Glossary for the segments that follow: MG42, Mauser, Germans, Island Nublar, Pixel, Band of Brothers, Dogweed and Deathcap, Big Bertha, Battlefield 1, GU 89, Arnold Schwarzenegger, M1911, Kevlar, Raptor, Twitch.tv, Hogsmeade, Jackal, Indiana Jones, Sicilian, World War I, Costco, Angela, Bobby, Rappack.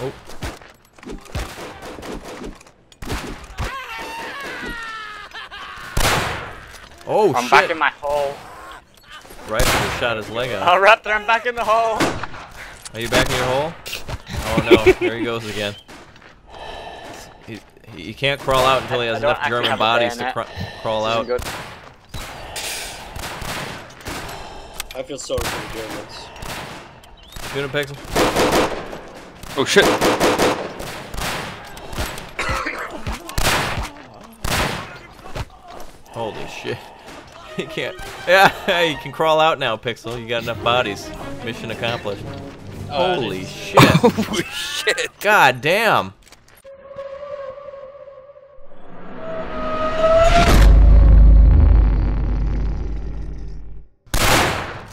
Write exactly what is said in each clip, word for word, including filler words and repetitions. Oh. Oh, I'm shit. back in my hole. Right, he shot his leg out. Oh, Raptor, I'm back in the hole. Are you back in your hole? Oh no, there he goes again. He, he can't crawl out until he has enough German bodies to cr crawl out. Good. I feel sorry for the Germans. Shoot him, Pixel. Oh shit. Holy shit. He can't. Yeah, you can crawl out now, Pixel. You got enough bodies. Mission accomplished. Uh, Holy shit. Holy shit. God damn.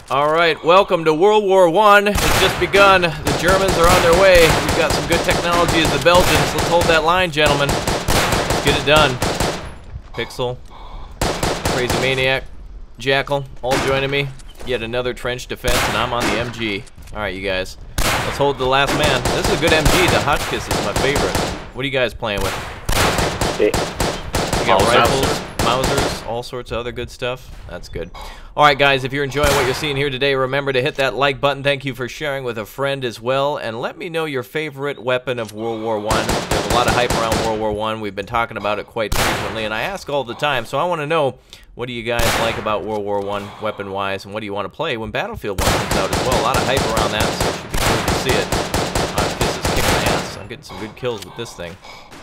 Alright, welcome to World War One. It's just begun. The Germans are on their way. We've got some good technology as the Belgians. Let's hold that line, gentlemen. Let's get it done. Pixel, Crazy Maniac, Jackal, all joining me. Yet another trench defense, and I'm on the M G. Alright, you guys. Let's hold the last man. This is a good M G. The Hotchkiss is my favorite. What are you guys playing with? We got rifles, Mausers, all sorts of other good stuff. That's good. All right, guys, if you're enjoying what you're seeing here today, remember to hit that like button. Thank you for sharing with a friend as well. And let me know your favorite weapon of World War One. There's a lot of hype around World War One. We've been talking about it quite frequently, and I ask all the time. So I want to know, what do you guys like about World War One weapon-wise, and what do you want to play when Battlefield one comes out as well? A lot of hype around that, so it should be cool to see it. Uh, this is kicking ass. I'm getting some good kills with this thing.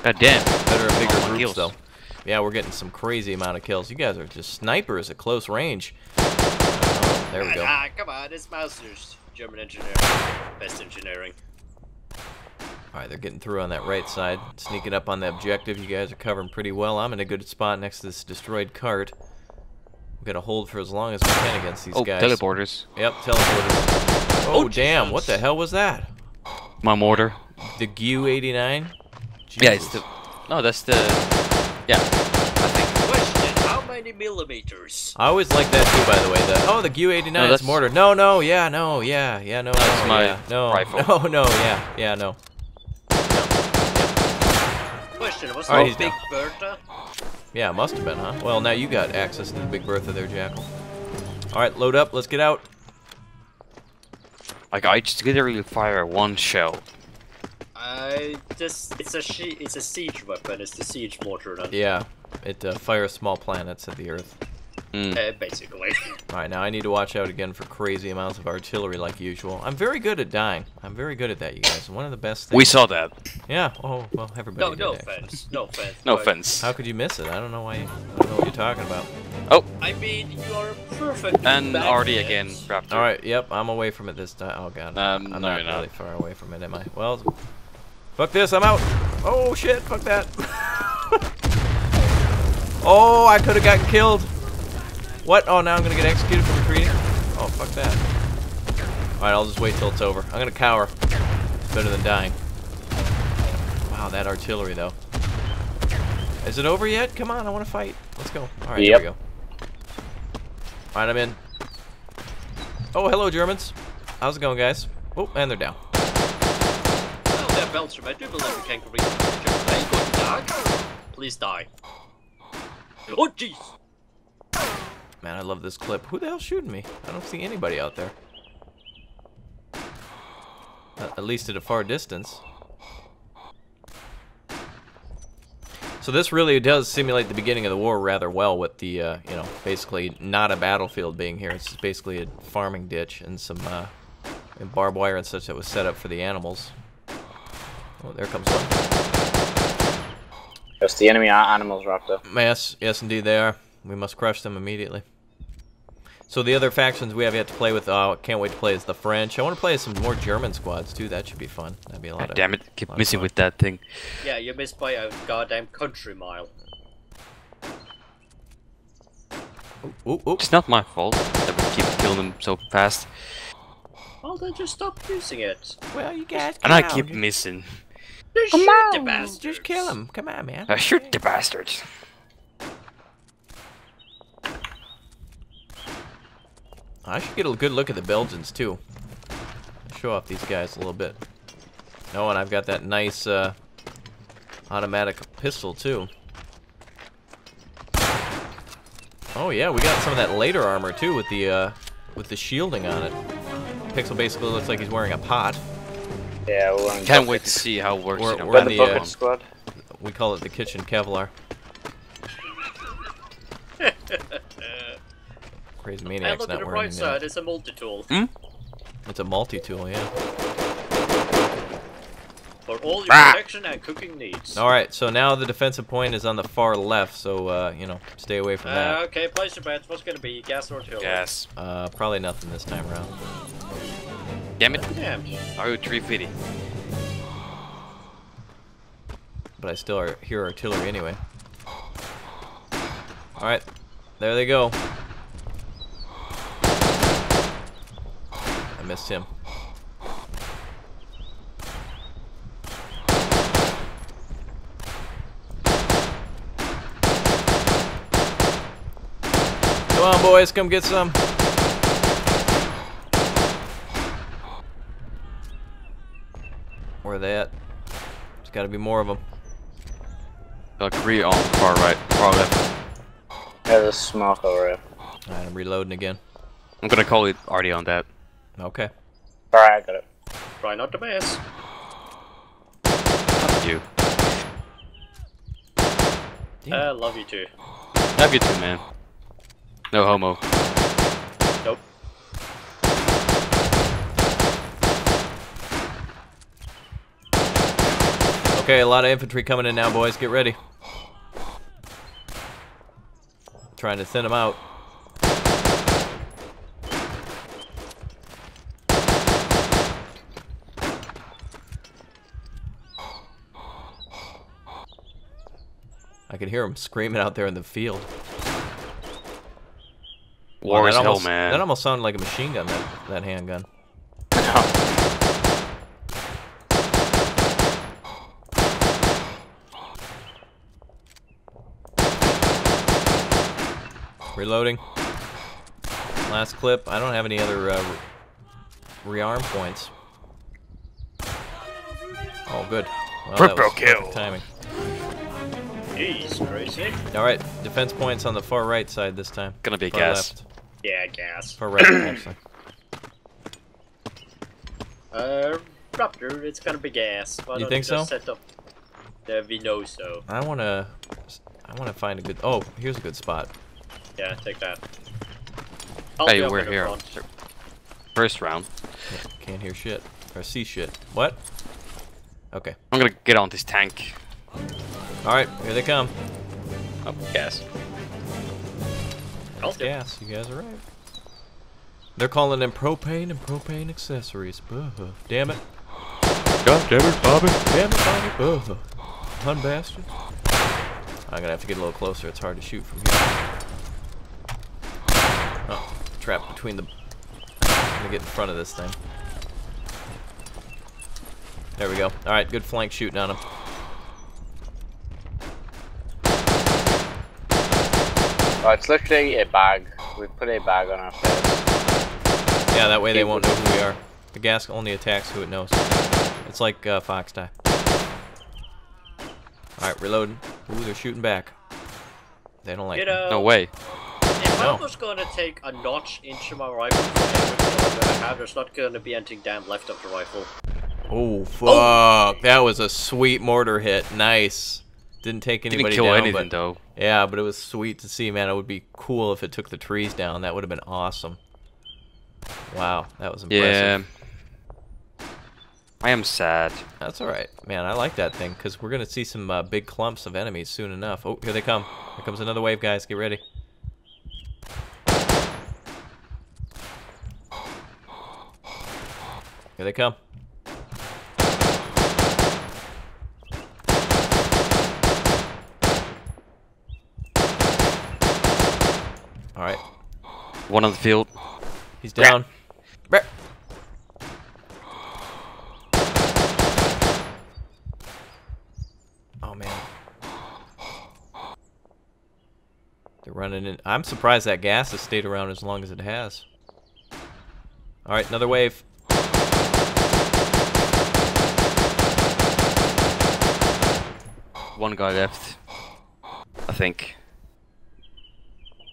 God damn. Better and bigger groups, kills. though. Yeah, we're getting some crazy amount of kills. You guys are just snipers at close range. Oh, there we go. Ah, come on, it's Mauser's. German engineering. Best engineering. Alright, they're getting through on that right side. Sneaking up on the objective. You guys are covering pretty well. I'm in a good spot next to this destroyed cart. We're going to hold for as long as we can against these oh, guys. Oh, teleporters. Yep, teleporters. Oh, oh damn, Jesus. What the hell was that? My mortar. The G U eighty-nine? Jesus. Yeah, it's the... No, that's the... Yeah. I think. Question, how many millimeters? I always like that too, by the way. The, oh, the G U eighty-nine no, is mortar. No, no, yeah, no, yeah, yeah, no. That's no, my yeah, no, rifle. No, no, yeah, yeah, no. no. Question, was that Big Bertha? Yeah, it must have been, huh? Well, now you got access to the Big Bertha there, Jackal. Alright, load up, let's get out. Like, I just literally fire one shell. I just, it's a she, it's a siege weapon, it's the siege mortar. Then. Yeah, it uh, fires small planets at the earth. Mm. Uh, basically. Alright, now I need to watch out again for crazy amounts of artillery like usual. I'm very good at dying. I'm very good at that, you guys. One of the best things. We saw that. Yeah, oh, well, everybody No, did, no actually. offense, no offense. No offense. How could you miss it? I don't know why you, I don't know what you're talking about. Oh. I mean, you are perfect. And already again, Raptor. Alright, yep, I'm away from it this time. Oh, God. Um, I'm no, not really not. far away from it, am I? Well... Fuck this, I'm out. Oh shit, fuck that. Oh, I could have gotten killed. What? Oh, now I'm gonna get executed for retreating? Oh, fuck that. Alright, I'll just wait till it's over. I'm gonna cower. It's better than dying. Wow, that artillery though. Is it over yet? Come on, I wanna fight. Let's go. Alright, yep. Here we go. Alright, I'm in. Oh, hello, Germans. How's it going, guys? Oh, and they're down. Belgium, I do believe we can complete the Please die. Oh, jeez! Man, I love this clip. Who the hell's shooting me? I don't see anybody out there. At least at a far distance. So this really does simulate the beginning of the war rather well with the, uh, you know, basically not a battlefield being here. It's basically a farming ditch and some uh, and barbed wire and such that was set up for the animals. Oh, there comes one. Yes, the enemy are animals, Raptor. Yes, yes, indeed they are. We must crush them immediately. So the other factions we have yet to play with, oh, can't wait to play is the French. I want to play some more German squads too. That should be fun. That'd be a lot. God of, damn it! Keep missing with that thing. Yeah, you missed by a goddamn country mile. Ooh, ooh, ooh. It's not my fault that we keep killing them so fast. Well, then just stop using it. Well, you guys. And I out. keep missing. Just Come shoot on, the bastards. Just kill him. Come on, man. I shoot okay. the bastards. I should get a good look at the Belgians, too. Show off these guys a little bit. Oh, and I've got that nice uh, automatic pistol too. Oh yeah, we got some of that later armor too with the uh, with the shielding on it. Pixel basically looks like he's wearing a pot. Yeah, we're on can't wait to see how it works. We're, you know, we're on the, the uh, squad. We call it the kitchen Kevlar. Crazy Maniac's not wearing it. Side, it's a multi-tool. Hmm? It's a multi-tool, yeah. For all your ah. protection and cooking needs. Alright, so now the defensive point is on the far left, so, uh, you know, stay away from uh, that. Okay, place your bets. What's gonna be? Gas or artillery? Gas. Uh, probably nothing this time around. Damn it. Damn. R U three fifty. But I still hear artillery anyway. Alright, there they go. I missed him. Come on, boys, come get some. Where are they at? There's gotta be more of them. Three on the far right, far left. There's a smoke over it. Alright, I'm reloading again. I'm gonna call it already on that. Okay. Alright, I got it. Try not to miss. Love you. I uh, love you too. Love you too, man. No homo. Nope. Okay, a lot of infantry coming in now, boys. Get ready. Trying to thin them out. I can hear them screaming out there in the field. War is hell, man. That almost sounded like a machine gun, that, that handgun. Reloading. Last clip. I don't have any other uh, re rearm points. Oh, good. Well, Triple kill. Timing. Jeez, crazy. All right, defense points on the far right side this time. Gonna be far gas. Left. Yeah, gas. Far right, actually. Uh, Raptor, it's gonna be gas. Why you think you so? Set up the Vinoso. I wanna, I wanna find a good. Oh, here's a good spot. Yeah, take that. I'll hey, we're here. First round. Yeah, can't hear shit. Or see shit. What? Okay. I'm gonna get on this tank. Alright, here they come. Oh, gas. That's gas, you guys are right. They're calling them propane and propane accessories. Buh-huh. Damn it. God damn it, Bobby. Damn it, Bobby. Buh-huh. Hun bastard. I'm gonna have to get a little closer. It's hard to shoot from here. Oh, trapped between the... I'm gonna get in front of this thing. There we go. Alright, good flank shooting on him. Oh, it's literally a bag. We put a bag on our face. Yeah, that way they won't know who we are. The gas only attacks who it knows. It's like uh, Fox Die. Alright, reloading. Ooh, they're shooting back. They don't like it. You know, no way. If no. I was gonna take a notch into my rifle for everything that I have, there's not gonna be anything damn left of the rifle. Oh, fuck. Oh. That was a sweet mortar hit. Nice. Didn't take anybody Didn't kill down, anything, but, though. Yeah, but it was sweet to see, man. It would be cool if it took the trees down. That would have been awesome. Wow, that was impressive. Yeah. I am sad. That's all right, man. I like that thing because we're gonna see some uh, big clumps of enemies soon enough. Oh, here they come! Here comes another wave, guys. Get ready. Here they come. All right. One on the field. He's down. Brr. Oh man. They're running in. I'm surprised that gas has stayed around as long as it has. All right, another wave. one guy left, I think.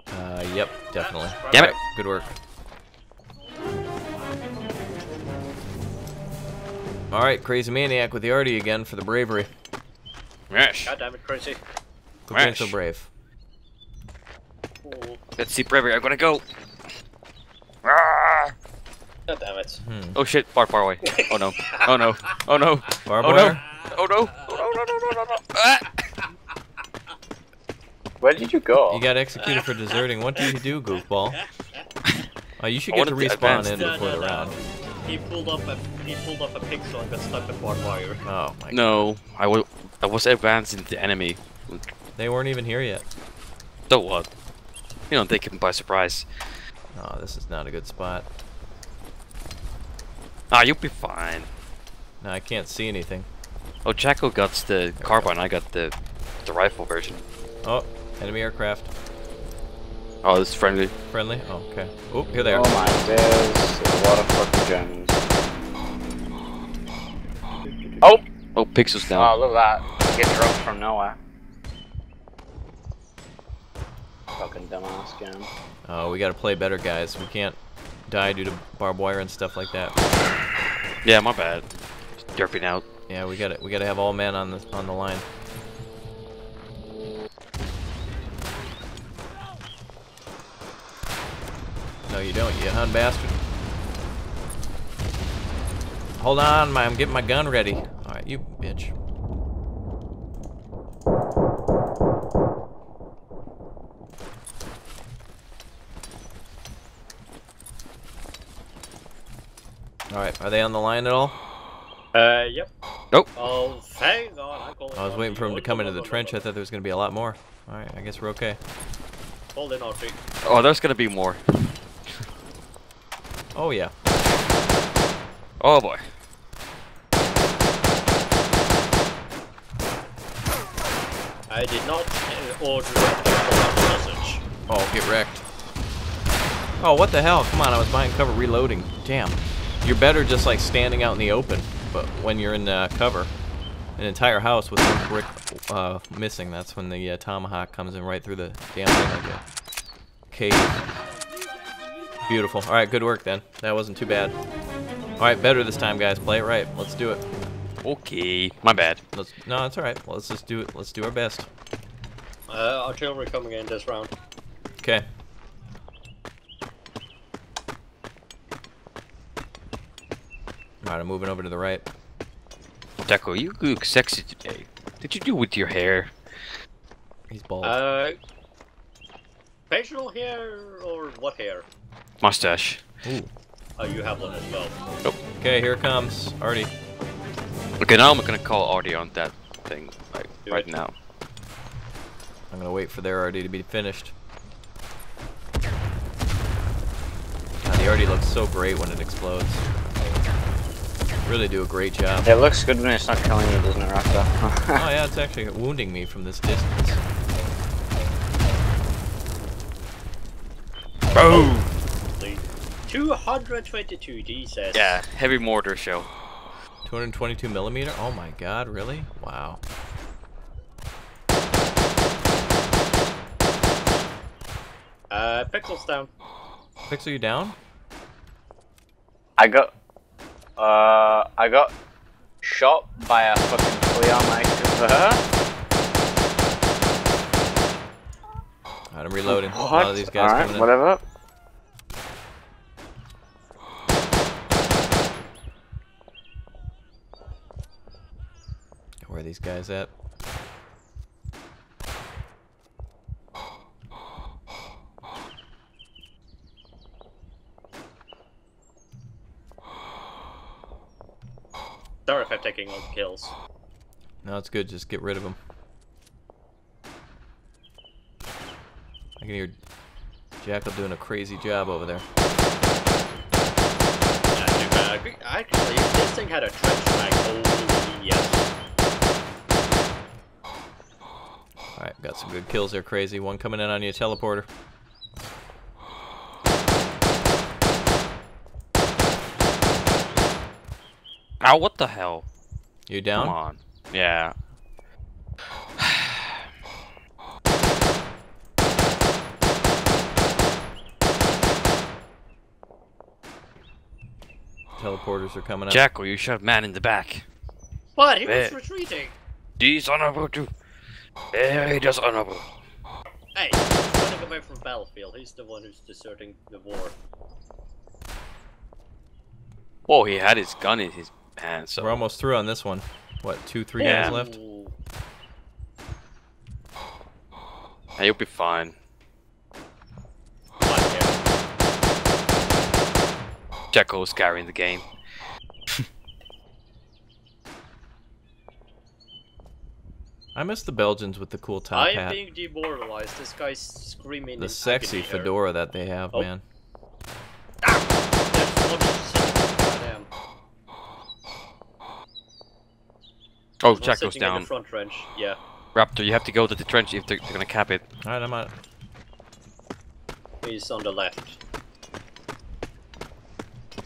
Uh, yep, definitely. Damn it! Good work. Alright, Crazy Maniac with the Artie again for the bravery. Rash. God damn it, Crazy. Good being so brave. Ooh. Let's see, bravery, I'm gonna go! God damn it. Hmm. Oh shit, far, far away. Oh no. Oh no. Oh no. Far oh, no. oh no. Oh no. Oh no, no, no, no, no, no. Ah. Where did you go? You got executed for deserting. What do you do, goofball? Oh, you should get to respawn in before no, no, the round. No. He pulled up a he pulled up a pixel and got stuck with barbed wire. Oh my god. No, I was I was advancing the enemy. They weren't even here yet. So what? You know they came by surprise. Oh, this is not a good spot. Ah, you'll be fine. No, I can't see anything. Oh, Jackal got the carbine. Go. I got the the rifle version. Oh, enemy aircraft. Oh, this is friendly. Friendly? Oh, okay. Oh, here they are. Oh my days. There's a lot of fucking Germans. Oh! Oh, Pixel's down. Oh, look at that. Get dropped from nowhere. Fucking dumbass game. Oh, we gotta play better, guys. We can't die due to barbed wire and stuff like that. Yeah, my bad. Just derping out. Yeah, we gotta we gotta have all men on the on the line. No, you don't, you hun bastard. Hold on, I'm getting my gun ready. Alright, you bitch. Alright, are they on the line at all? Uh, yep. Nope. Oh, hang on. I was waiting for him to come into the trench. I thought there was going to be a lot more. Alright, I guess we're okay. Hold in, R P. Oh, there's going to be more. Oh yeah. Oh boy. I did not order that message. Oh, get wrecked. Oh, what the hell? Come on, I was behind cover reloading. Damn. You're better just like standing out in the open, but when you're in uh, cover, an entire house with a brick uh, missing, that's when the uh, tomahawk comes in right through the damn thing like a cave. Beautiful. Alright, good work then. That wasn't too bad. Alright, better this time, guys. Play it right. Let's do it. Okay. My bad. Let's, no, it's alright. Well, let's just do it. Let's do our best. Uh, artillery coming in this round. Okay. Alright, I'm moving over to the right. Deco, you look sexy today. What did you do with your hair? He's bald. Uh, facial hair or what hair? Mustache. Ooh. Oh, you have one as well. Nope. Okay, here it comes. Artie. Okay, now I'm gonna call Artie on that thing like, right it. now. I'm gonna wait for their Artie to be finished. God, the Artie looks so great when it explodes. Really do a great job. It looks good when it's not killing you, doesn't it, Raptor? Oh yeah, it's actually wounding me from this distance. Boom! two hundred twenty-two, Jesus. Yeah, heavy mortar shell. two hundred twenty-two millimeter? Oh my god, really? Wow. Uh, Pixel's down. Pixel, you down? I got... Uh, I got shot by a fucking flea on my converter. Alright, I'm reloading. What? A lot of these guys Alright, coming in. whatever. Where are these guys at? Sorry if I'm taking all the kills. No, it's good. Just get rid of them. I can hear Jackal doing a crazy job over there. Yeah, dude, uh, actually, this thing had a trench bag. Oh, yes. Alright, got some good kills there, Crazy. One coming in on you, teleporter. Ow, what the hell? You down? Come on. Yeah. teleporters are coming up. Jackal, you shot man in the back. But he was retreating. Dishonorable too. Very dishonorable. Hey, he's running away from Battlefield. He's the one who's deserting the war. Whoa, he had his gun in his hand. So we're almost through on this one. What, two, three yeah. guys left? Hey, you'll be fine. Jackal's carrying the game. I miss the Belgians with the cool top I am hat. being demoralized. This guy's screaming. The sexy fedora that they have, oh. man. Oh, Jackal's down. In the front trench. Yeah. Raptor, you have to go to the trench if they're, they're gonna cap it. All right, I'm out. He's on the left.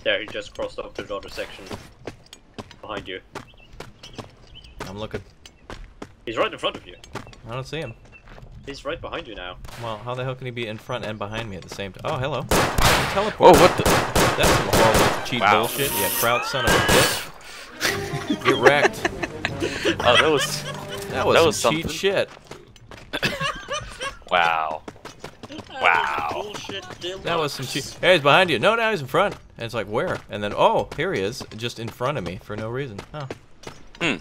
There, he just crossed off to the other section. Behind you. I'm looking. He's right in front of you. I don't see him. He's right behind you now. Well, how the hell can he be in front and behind me at the same time? Oh, hello. Teleport. Oh, what the? That's some horrible cheap wow. bullshit. Yeah, Kraut, son of a bitch. Get wrecked. Oh, that was... That was, that was some cheat shit. Wow. Wow. That was some cheat. Hey, he's behind you. No, now he's in front. And it's like, where? And then, oh, here he is, just in front of me for no reason. Oh. Hmm.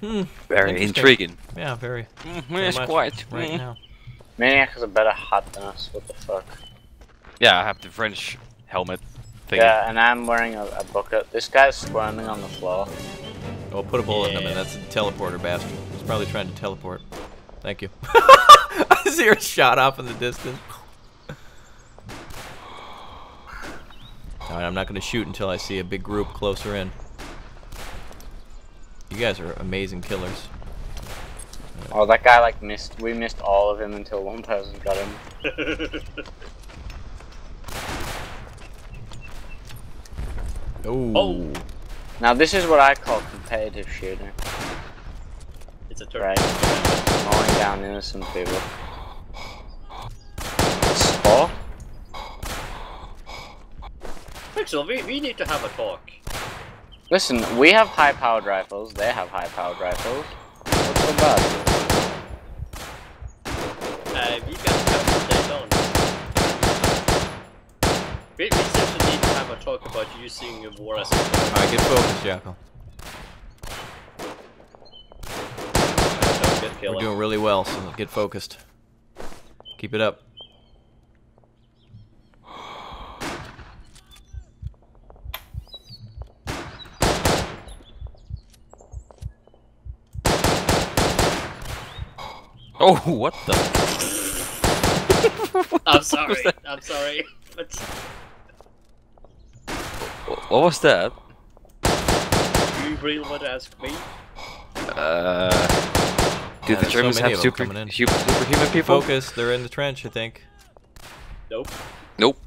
Hmm. Very intriguing. Yeah, very. Mm-hmm, very it's quiet. Right mm-hmm. now. Maniac has a better hat than us. What the fuck? Yeah, I have the French helmet thing. Yeah, and I'm wearing a, a bucket. This guy's squirming on the floor. Oh, put a bullet yeah. in him, and that's a teleporter bastard. He's probably trying to teleport. Thank you. I just hear a shot off in the distance. Alright, I'm not going to shoot until I see a big group closer in. You guys are amazing killers. Oh, that guy like missed. We missed all of him until one person got him. Oh. Now this is what I call competitive shooting. It's a turret. Right. Mowing down innocent people. Spore? Pixel, we, we need to have a talk. Listen, we have high-powered rifles. They have high-powered rifles. What's so bad? Uh, you guys have they don't. We, we simply need to have a talk about using a war as a weapon. Alright, get focused, Jackal. Get killing. We're doing really well, so get focused. Keep it up. Oh, what the? What I'm the sorry, I'm sorry. But... What was that? Do you really want to ask me? Uh... Do yeah, the Germans so have super, super, superhuman people? Focus, they're in the trench, I think. Nope. Nope.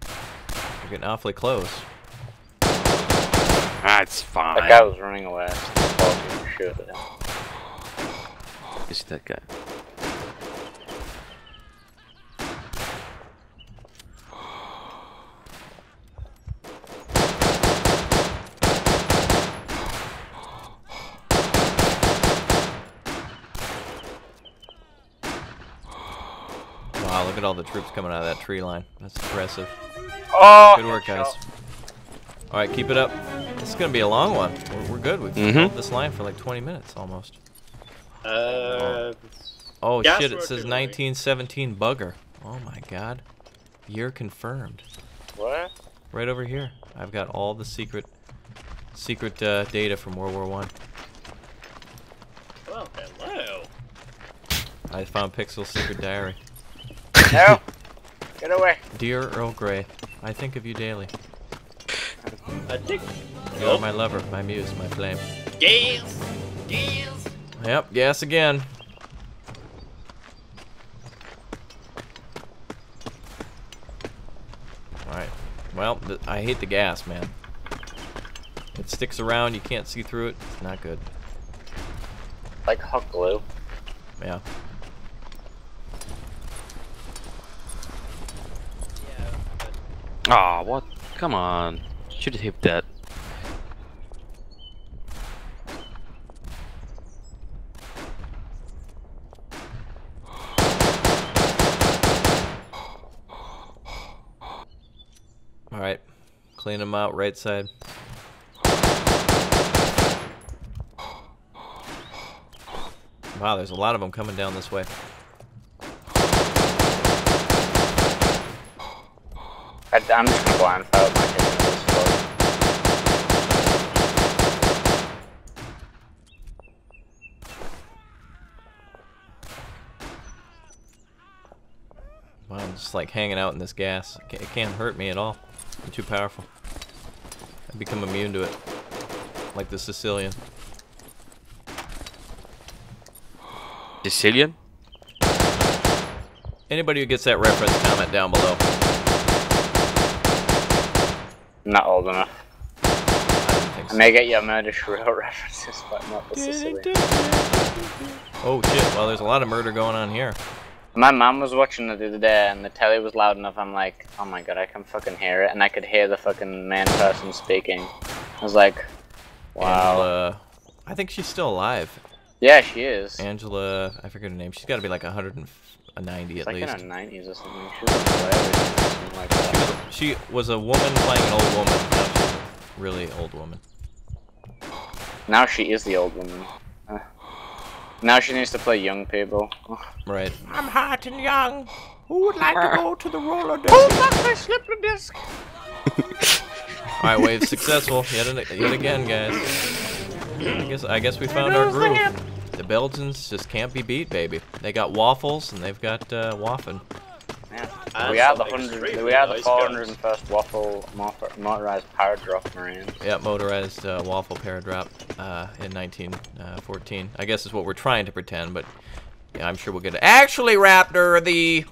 They're getting awfully close. That's fine. That guy was running away. Oh, sure. Is that guy? Wow, look at all the troops coming out of that tree line. That's impressive. Oh, good work, guys. All right, keep it up. This is gonna be a long one. We're, we're good. We've held this line for like twenty minutes almost. Uh, oh shit, it says nineteen seventeen bugger. Oh my god. Year confirmed. What? Right over here. I've got all the secret secret uh, data from World War One. Well, hello. I found Pixel's secret diary. No! Get away. Dear Earl Grey, I think of you daily. I think... You are my lover, my muse, my flame. Yes! Yes! Yep, gas again. Alright. Well, th I hate the gas, man. It sticks around, you can't see through it. It's not good. Like hot glue. Yeah. Ah, yeah, but... oh, what? Come on. Should have hit that. Alright. Clean them out, right side. Wow, there's a lot of them coming down this way. I, I'm just gonna blind fire my head into this floor. Wow, I'm just like hanging out in this gas. It can't hurt me at all. I'm too powerful. I become immune to it. Like the Sicilian. Sicilian? Anybody who gets that reference, comment down below. Not old enough. I, think so. I may get your murder shrill references, but not the Sicilian. Oh shit, well there's a lot of murder going on here. My mom was watching it the other day and the telly was loud enough, I'm like, oh my god, I can fucking hear it. And I could hear the fucking man person speaking. I was like, wow. Angela, I think she's still alive. Yeah, she is. Angela, I forget her name. She's got to be like one hundred ninety at least. Like in her nineties or something. She was, something like that. She, was, she was a woman playing an old woman. Now she's a really old woman. Now she is the old woman. Uh, now she needs to play young people. Right. I'm hot and young. Who would like to go to the roller disc? Oh fuck! I slipped the disc. All right, wave successful yet, an, yet again, guys. I guess I guess we found our groove. The Belgians just can't be beat, baby. They got waffles and they've got uh, waffen. Yeah. We are the hundred. We are the four hundred first waffle motorized paradrop marines. Yeah, motorized uh, waffle paradrop uh, in nineteen fourteen. I guess is what we're trying to pretend, but yeah, I'm sure we'll get it. Actually, Raptor, the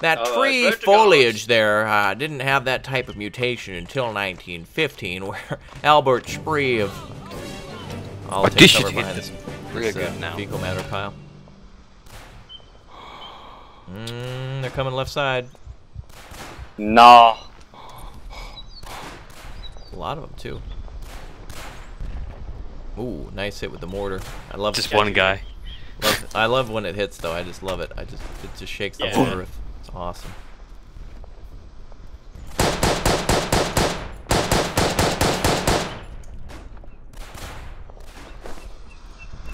that uh, tree foliage there uh, didn't have that type of mutation until nineteen fifteen, where Albert Spree of I'll take cover behind this, this uh, now. fecal matter pile. Mm, they're coming left side. No. A lot of them, too. Ooh, nice hit with the mortar. I love Just one guy. Love, I love when it hits, though. I just love it. I just It just shakes the whole yeah. earth. It's awesome.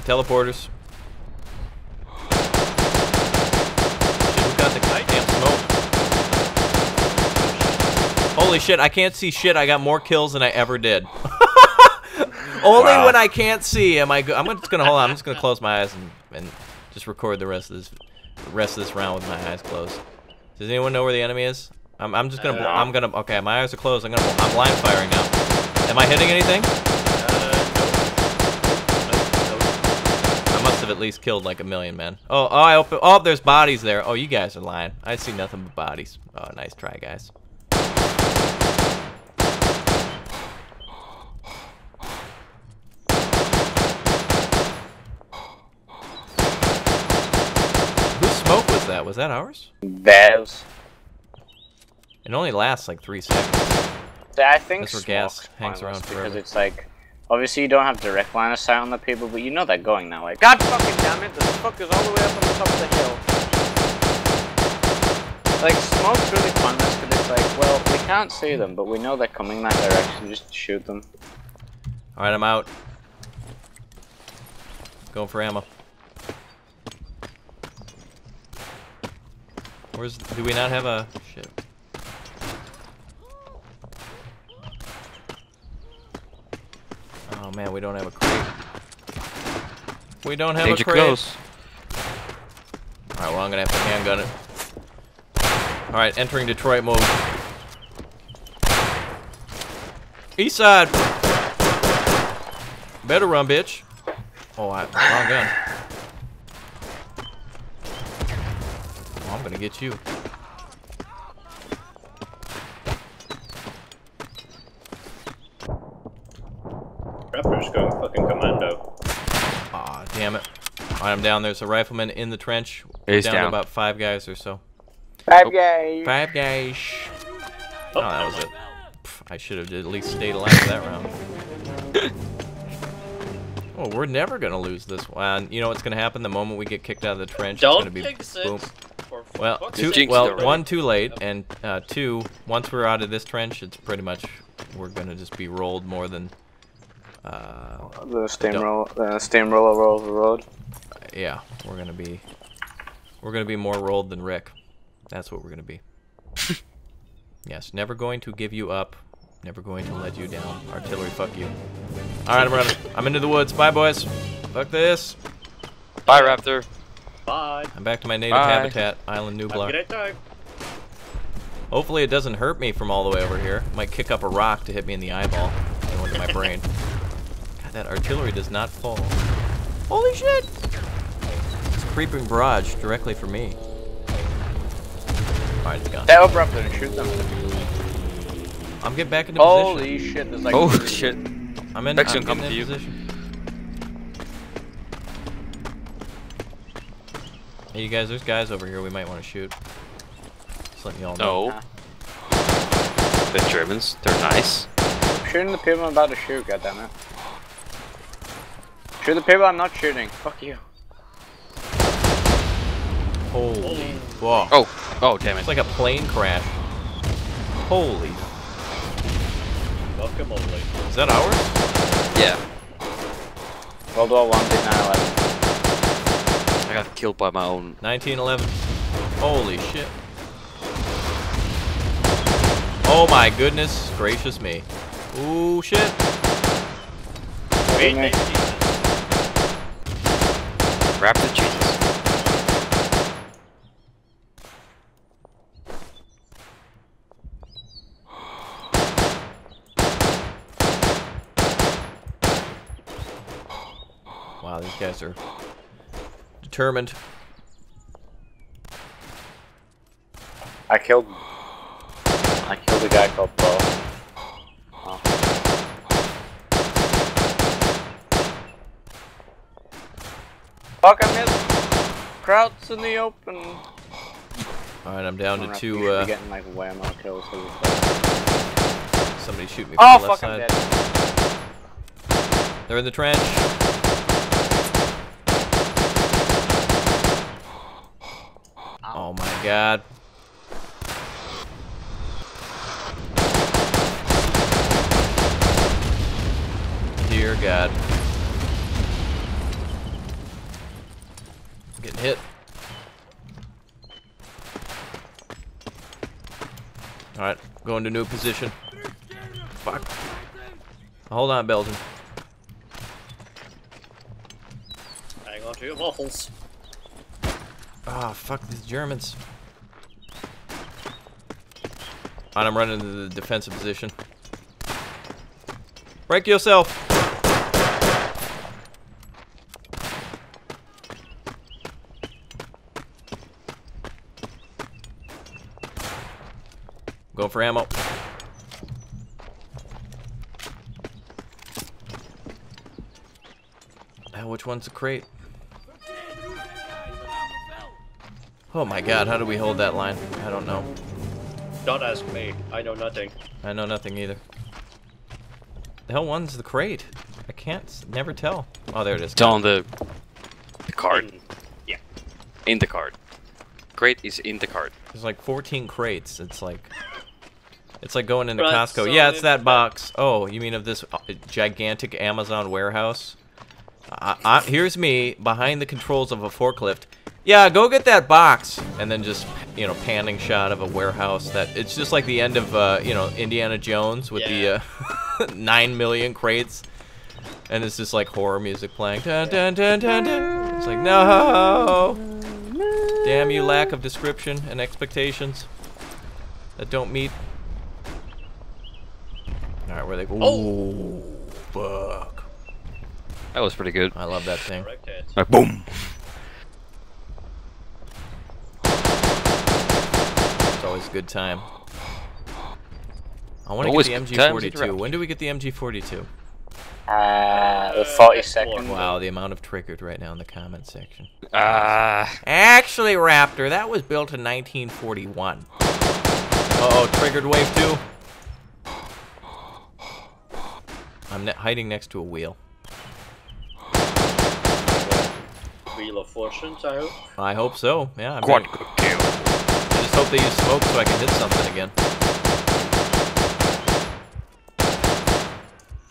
Teleporters. Shit, we got the goddamn smoke. Holy shit, I can't see shit. I got more kills than I ever did. Only wow. when I can't see am I go I'm just gonna hold on, I'm just gonna close my eyes and, and just record the rest of this the rest of this round with my eyes closed. Does anyone know where the enemy is? I'm I'm just gonna uh, I'm gonna okay, my eyes are closed, I'm gonna I'm blind firing now. Am I hitting anything? Have at least killed like a million men. Oh, oh, I open. Oh, there's bodies there. Oh, you guys are lying. I see nothing but bodies. Oh, nice try, guys. Whose smoke was that? Was that ours? Theirs. It only lasts like three seconds. I think that's where gas hangs around forever. Because it's like. Obviously, you don't have direct line of sight on the people, but you know they're going that way. God fucking damn it, the smoke is all the way up on the top of the hill. Like, smoke's really pointless because it's like, well, we can't see them, but we know they're coming that direction, just shoot them. Alright, I'm out. Going for ammo. Where's. Do we not have a. Shit. Oh man, we don't have a crate. We don't have Danger a crate. Close. All right, well I'm gonna have to handgun it. All right, entering Detroit mode. East side. Better run, bitch. Oh, I wrong gun. Oh, I'm gonna get you. Raptors go fucking commando. Aw, damn it. Alright, I'm down. There's a rifleman in the trench. He's down, down. To about five guys or so. Five oh, guys. Five guys. Oh, oh that was it. Pff, I should have at least stayed alive that round. Well, we're never gonna lose this one. You know what's gonna happen the moment we get kicked out of the trench? Don't it's gonna be jinx boom. It. Well, two, well, one too late, and uh, two, once we're out of this trench, it's pretty much we're gonna just be rolled more than uh, the steamroller, uh, steamroller roll over the road. Uh, yeah, we're gonna be we're gonna be more rolled than Rick. That's what we're gonna be. Yes, never going to give you up. Never going to let you down. Artillery, fuck you. Alright, I'm running. I'm into the woods. Bye, boys. Fuck this. Bye, Raptor. Bye. I'm back to my native Bye. habitat, Island Nublar. Have a time. Hopefully it doesn't hurt me from all the way over here. Might kick up a rock to hit me in the eyeball and go into my brain. God, that artillery does not fall. Holy shit! It's a creeping barrage directly for me. Alright, it's gone. That'll Raptor and shoot them. I'm getting back into Holy position. Holy shit, there's like... Oh three. Shit. I'm in, I'm getting in to you. position. Hey, you guys, there's guys over here we might want to shoot. Just letting y'all know. No. The Germans, they're nice. I'm shooting the people I'm about to shoot, goddammit. Shoot the people I'm not shooting. Fuck you. Holy... Whoa. Oh. Oh, damn it. It's like a plane crash. Holy... Welcome only. Is that ours? Yeah. World War One, big nine eleven. I got killed by my own. nineteen eleven. Holy shit. Oh my goodness gracious me. Ooh shit. Wait, wait. Wrap the Jesus. Wow, these guys are determined. I killed I killed a guy called Bo. Oh. Fuck, I missed. Crowds in the open. Alright, I'm down I'm to two uh getting like whammo kills. Somebody shoot me from oh, the left fuck, side. I'm dead. They're in the trench. Oh my god. Dear god. I'm getting hit. Alright, going to new position. Fuck. Hold on, Belgian. Hang on to your waffles. Ah, oh, fuck these Germans. And I'm running into the defensive position. Break yourself! Go for ammo. Now, which one's the crate? Oh my god, how do we hold that line? I don't know. Don't ask me. I know nothing. I know nothing either. The hell one's the crate? I can't never tell. Oh, there it is. It's on the, the card. In, yeah. In the card. Crate is in the card. There's like fourteen crates. It's like... It's like going into right, Costco. So yeah, it's that box. Oh, you mean of this gigantic Amazon warehouse? I, I, here's me behind the controls of a forklift. Yeah, go get that box, and then just, you know, panning shot of a warehouse that, it's just like the end of, uh, you know, Indiana Jones with yeah. the, uh, nine million crates, and it's just like horror music playing, dun, dun, dun, dun, dun. It's like, no, damn you lack of description and expectations that don't meet. Alright, where they go, oh, fuck. That was pretty good. I love that thing. Like, boom. Always a good time. I want to get the M G forty-two. When do we get the M G forty-two? Uh, the forty-second. Wow, the amount of triggered right now in the comment section. Uh, Actually, Raptor, that was built in nineteen forty-one. Uh-oh, triggered wave two. I'm ne hiding next to a wheel. Wheel of Fortune, I hope. I hope so. Yeah. I'm Quad kill. I just hope they use smoke so I can hit something again.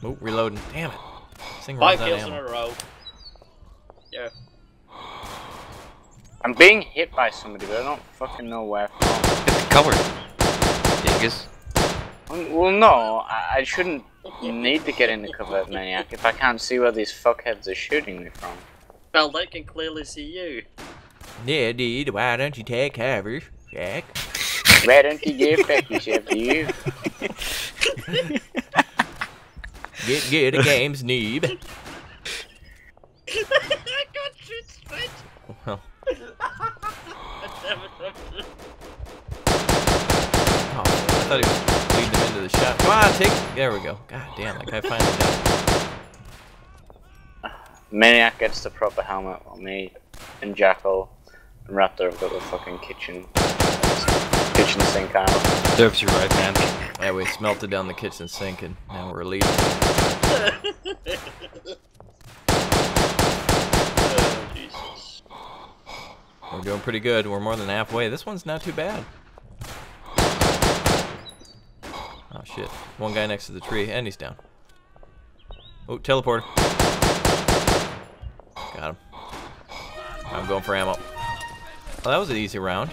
Oh, reloading. Damn it. This thing runs out of ammo. Five kills in a row. Yeah. I'm being hit by somebody, but I don't fucking know where. Get the cover, dingus. Well, no, I, I shouldn't need to get in the cover, Maniac, if I can't see where these fuckheads are shooting me from. Well, they can clearly see you. Yeah, dude, why don't you take cover, Jack? Why don't you give fifty after you? Get good at games, Neeb. I got you, Stretch. Well. Oh, I thought he was leading them into the shot. Come on, take. There we go. God damn, like I finally got. Maniac gets the proper helmet while me and Jackal and Raptor have got the fucking kitchen. Kitchen sink out. Serves you right, man. Yeah, we smelted down the kitchen sink and now we're leaving. Oh, Jesus. We're doing pretty good. We're more than halfway. This one's not too bad. Oh shit. One guy next to the tree, and he's down. Oh, teleporter. Got him. I'm going for ammo. Well, that was an easy round.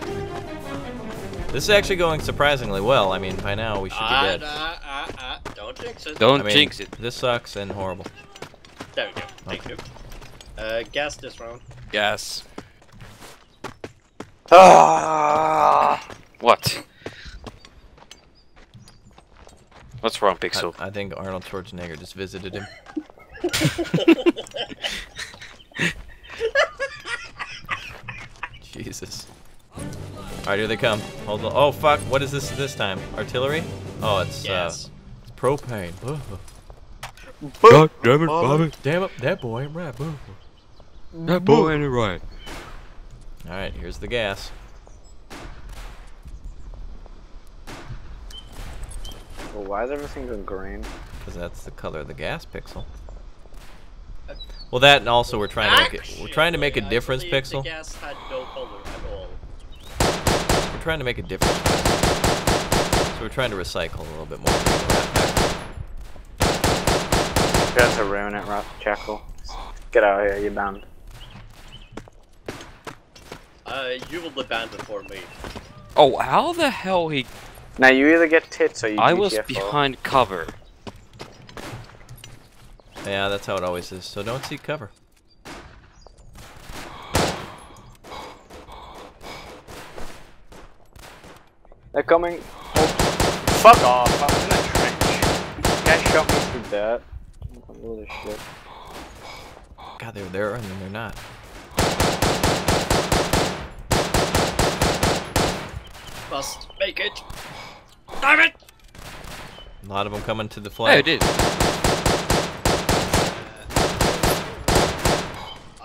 This is actually going surprisingly well. I mean, by now we should be dead. Uh, uh, uh, uh. Don't jinx it. Don't I mean, jinx it. This sucks and horrible. There we go. Thank okay. you. Uh, gas this round. Gas. Ah! What? What's wrong, Pixel? I, I think Arnold Schwarzenegger just visited him. Jesus. Alright, here they come. Hold on. Oh, fuck. What is this this time? Artillery? Oh, it's, yes. uh, it's propane. Ooh. God damn it, Bobby. Damn it. That boy ain't right. Ooh. That boy ain't right. Alright, here's the gas. Well, why is everything going green? Because that's the color of the gas, Pixel. Well, that and also we're trying to make it, we're trying to make a difference, Pixel. The gas had no color at all. We're trying to make a difference. So we're trying to recycle a little bit more. That's a ruin it, Rock Jackal. Get out of here, you're banned. Uh, you will be banned before me. Oh, how the hell he? Now you either get tits or you. I was behind cover. Yeah, that's how it always is. So don't seek cover. They're coming. Oh. Fuck off! I was in a trench. Guy shot me through that. Holy shit! God, they're there and then they're not. Must make it. Damn it! A lot of them coming to the flag. Hey, it is.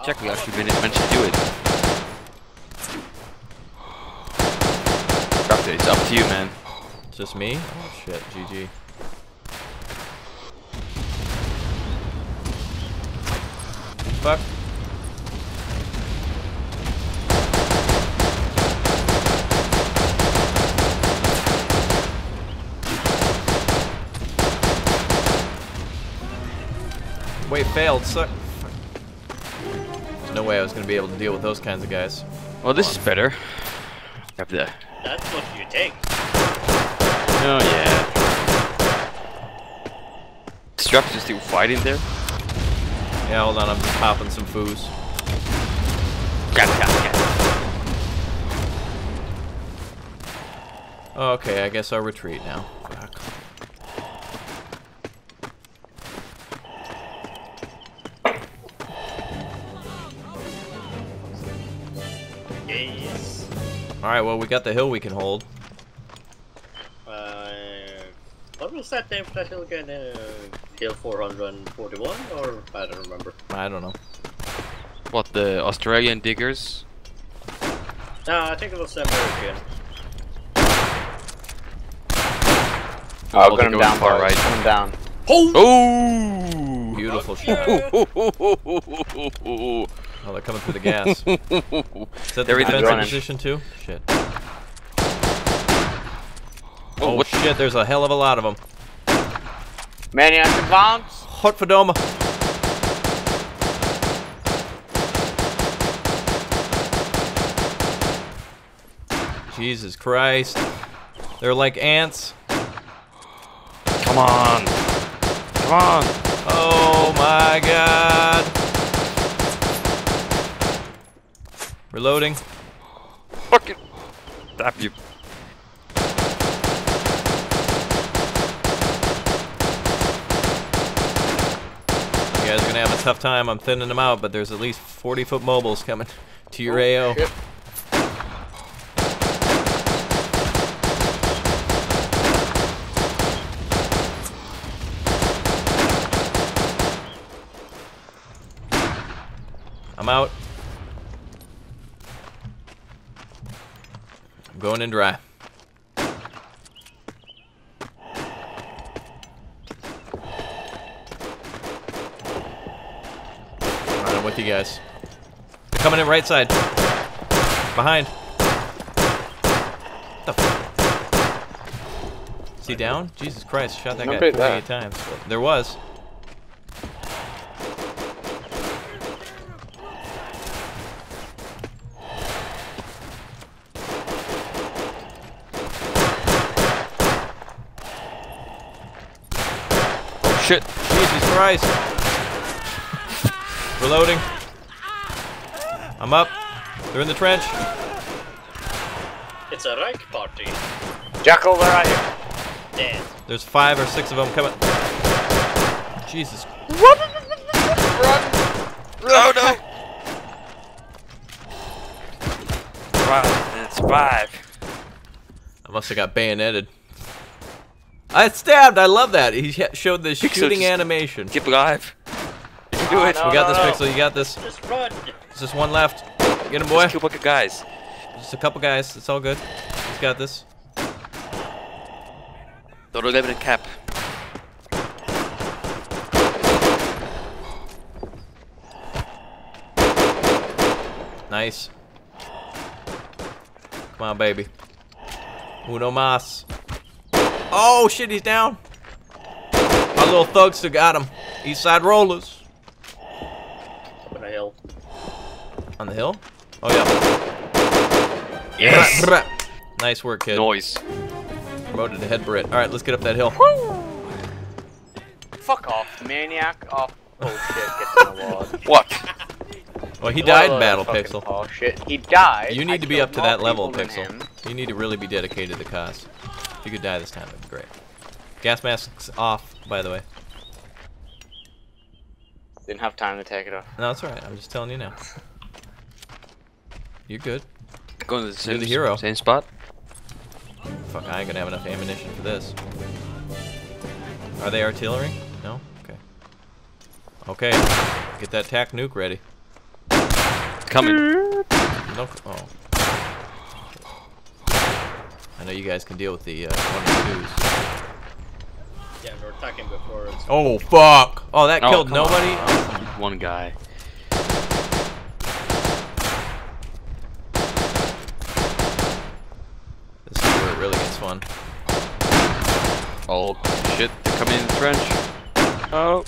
Jackal actually managed to do it. Raptor, it's up to you, man. It's just me? Oh shit, G G. Fuck. Wait, failed, suck. No way I was gonna be able to deal with those kinds of guys. Well, this is better. Up there. That's what you take. Oh yeah. Structures still fighting there. Yeah, hold on. I'm just popping some foos. Got it, got it, got it. Okay, I guess I'll retreat now. Fuck. Alright, well, we got the hill we can hold. Uh, what was that name for that hill again? Uh, hill four hundred forty-one? Or, I don't remember. I don't know. What, the Australian diggers? No, I think it was American. Oh, I'll get him down, far right. Got him down. Oh! Oh! Beautiful shot. Oh, they're coming through the gas. Is that the defensive position too? Shit. Oh, oh shit, there's a hell of a lot of them. Maniac advance. Hot for Doma. Jesus Christ. They're like ants. Come on. Come on. Oh my god. Reloading. Fucking tap you. You guys are gonna have a tough time. I'm thinning them out, but there's at least forty foot mobiles coming to your oh, A O. Shit. I'm out. I'm going in dry. Alright, I'm with you guys. They're coming in right side. Behind. What the fuck? Is he down? Jesus Christ, shot that guy forty-eight times. There was. Shit. Jesus Christ. Reloading. I'm up. They're in the trench. It's a Reich party. Jackal, where are you? Dead. There's five or six of them coming. Jesus. Run! Run! No, no! Wow, it's five. I must have got bayoneted. I stabbed. I love that. He showed the Pixel shooting animation. Keep alive. You can do oh, it. No, we got no, this, no. Pixel. You got this. Just run. There's just one left. Get him, boy. Just a couple guys. Just a couple guys. It's all good. He's got this. Don't let him in cap. Nice. Come on, baby. Uno mas. Oh shit, he's down. My little thugs still got him. East side rollers. Up on the hill. On the hill? Oh yeah. Yes. Brah, brah. Nice work, kid. Noise. Promoted to head Brit. All right, let's get up that hill. Fuck off, maniac. Oh, oh shit, gets in the wall. What? Well, he died in battle, Pixel. Oh shit, he died. You need I to be up to that level, Pixel. Him. You need to really be dedicated to the cause. If you could die this time, that'd be great. Gas mask's off, by the way. Didn't have time to take it off. No, that's alright. I'm just telling you now. You're good. Going to the same, You're the hero. Same spot? Fuck, I ain't gonna have enough ammunition for this. Are they artillery? No? Okay. Okay. Get that tac nuke ready. It's coming. No. Oh. I know you guys can deal with the uh, one and twos. Yeah, we were talking before. It's oh, fuck! Oh, that oh, killed nobody? On. Oh. One guy. This is where it really gets fun. Oh, shit. They're coming in the trench. Oh.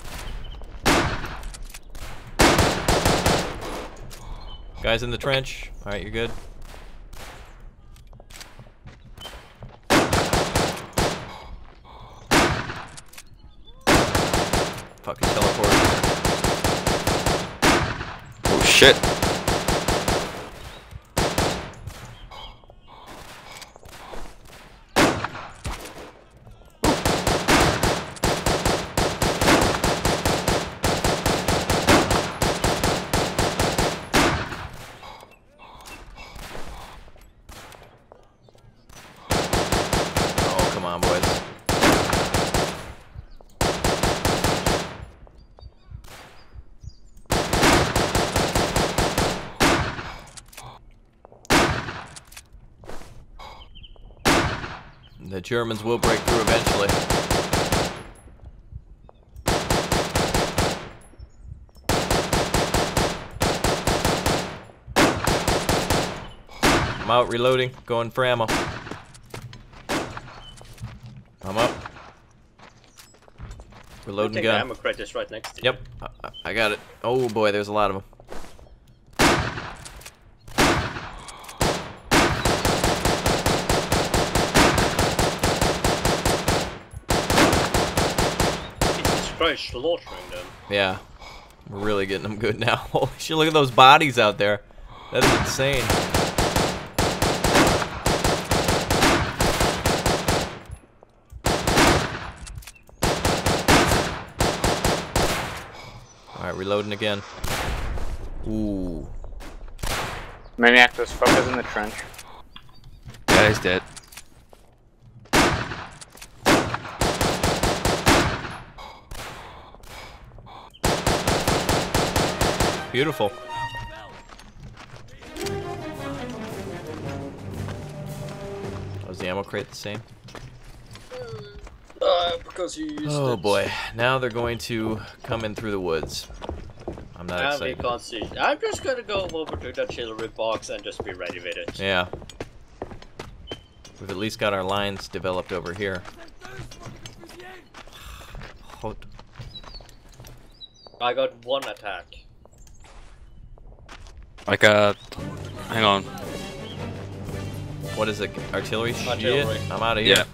Guys in the trench. Alright, you're good. Fucking teleport. Oh shit. Oh, come on, boys. The Germans will break through eventually. I'm out reloading, going for ammo. I'm up. Reloading gun. The ammo crate is right next to you. Yep, I, I got it. Oh boy, there's a lot of them. Slaughtering them. Yeah, we're really getting them good now. Holy shit, look at those bodies out there. That is insane. Alright, reloading again. Ooh. Maniac, those fuckers in the trench. Yeah, he's dead. Beautiful. Was the ammo crate the same? Uh, because you used oh it. Boy, now they're going to come in through the woods. I'm not now excited. Can't see. I'm just gonna go over to that chillery box and just be ready with it. Yeah. We've at least got our lines developed over here. I got one attack. Like a, hang on. What is it? Artillery? Artillery. I'm out of here. Yeah.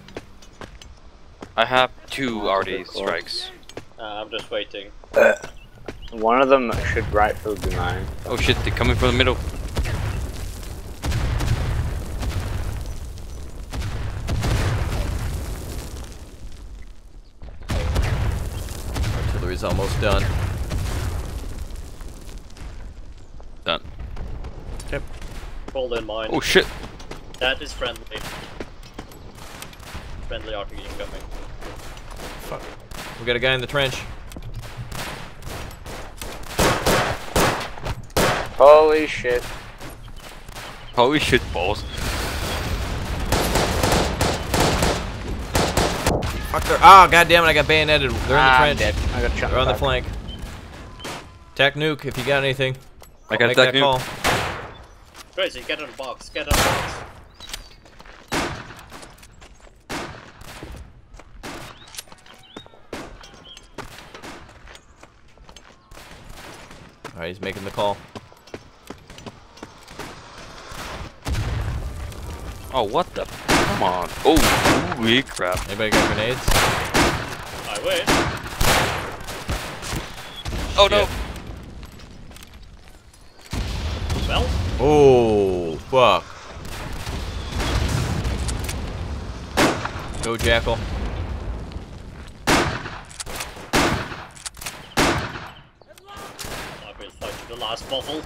I have two R D strikes. Uh, I'm just waiting. Uh, one of them should right through the line. Oh shit! They're coming from the middle. Artillery's almost done. Done. Yep. Hold in mind. Oh shit! That is friendly. Friendly R P G incoming. Fuck. We got a guy in the trench. Holy shit. Holy shit balls. Fuck their- oh goddammit, I got bayoneted. They're ah, in the trench. I got shot. They're on the flank. Tech nuke if you got anything. I got that call. Crazy, get out of the box, get out of the box. Alright, he's making the call. Oh, what the? Come on. Oh, holy crap. Anybody got grenades? I win. Oh no. Yeah. Oh, fuck. Go, Jackal. I've been fighting the last bottle.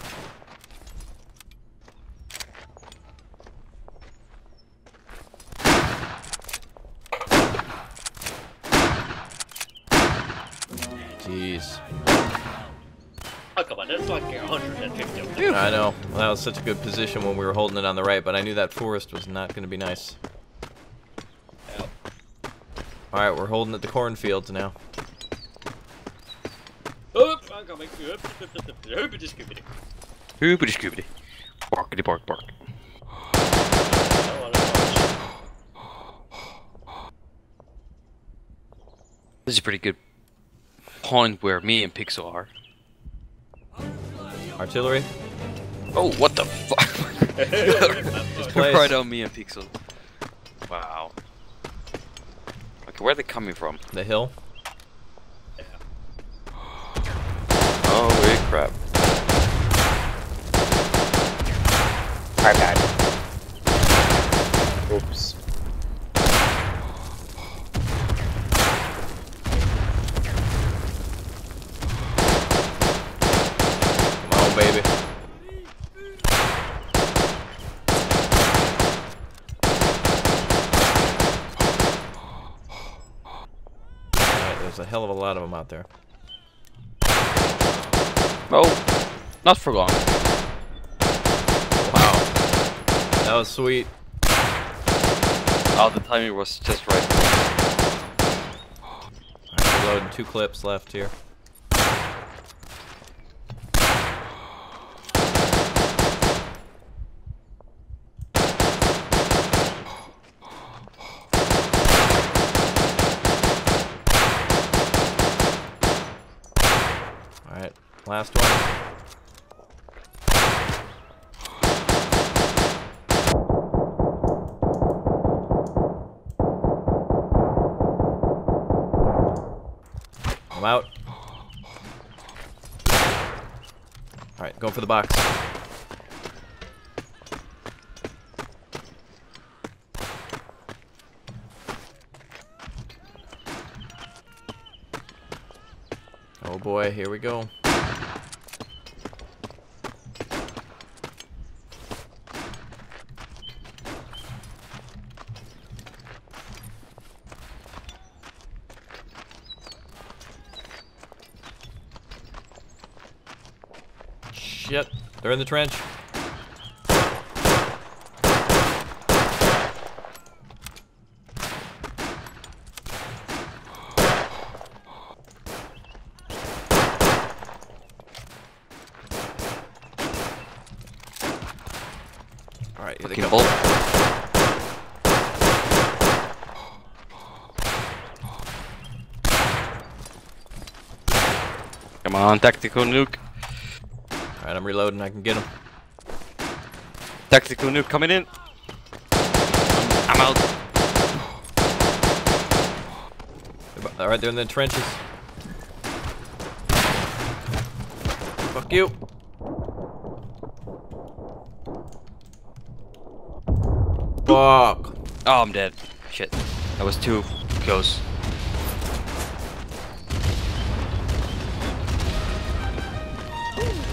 Jeez. Oh, come on, that's like one hundred fifty. I know. Well, that was such a good position when we were holding it on the right, but I knew that forest was not going to be nice. Yep. Alright, we're holding at the cornfields now. Oop, I'm coming. Hoopity scoopity. Hoopity scoopity. Barkity bark bark. This is a pretty good point where me and Pixel are. Artillery? Oh, what the fuck? Right on me and Pixel. Wow. Okay, where are they coming from? The hill? Yeah. Oh, holy crap. I died. Oops. Baby. Alright, there's a hell of a lot of them out there. Oh, not for long. Wow. That was sweet. Oh, the timing was just right. Alright, reloading. Two clips left here. Last one. I'm out. Alright, go for the box. Oh boy, here we go. Shit, they're in the trench. On tactical nuke. Alright, I'm reloading, I can get him. Tactical nuke coming in. I'm out. Alright, they're in the trenches. Fuck you. Fuck. Oh, I'm dead. Shit. That was too close.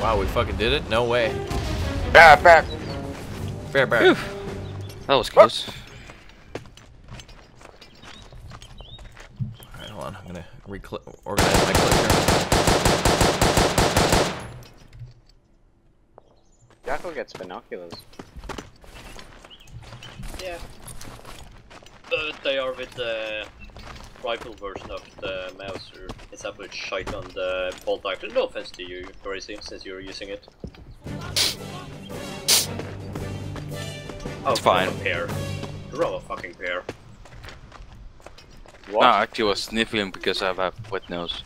Wow, we fucking did it? No way. Bear, bear. Bear, bear. That was close. Alright, hold on. I'm gonna reclip, organize my clip here. Jackal gets binoculars. Yeah. Uh, they are with the rifle version of the Mauser. It's a bit shite on the bolt action. No offense to you, Crazy, since you're using it. Oh, fine. Pair. Draw a fucking pair. What? No, actually, I was sniffling because I have a wet nose.